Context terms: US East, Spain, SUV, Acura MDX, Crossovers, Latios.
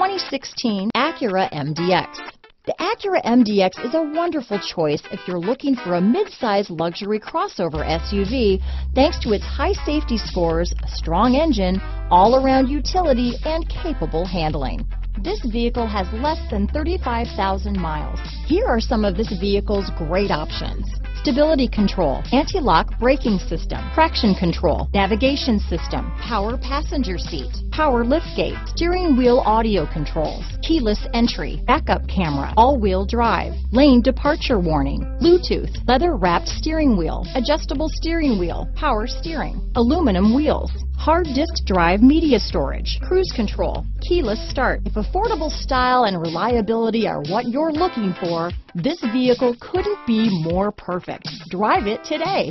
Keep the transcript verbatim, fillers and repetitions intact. twenty sixteen Acura M D X. The Acura M D X is a wonderful choice if you're looking for a mid-size luxury crossover S U V thanks to its high safety scores, strong engine, all-around utility, and capable handling. This vehicle has less than thirty-five thousand miles. Here are some of this vehicle's great options: stability control, anti-lock braking system, traction control, navigation system, power passenger seat, power liftgate, steering wheel audio controls, keyless entry, backup camera, all-wheel drive, lane departure warning, Bluetooth, leather-wrapped steering wheel, adjustable steering wheel, power steering, aluminum wheels, hard disk drive media storage, cruise control, keyless start. If affordable style and reliability are what you're looking for, this vehicle couldn't be more perfect. Drive it today.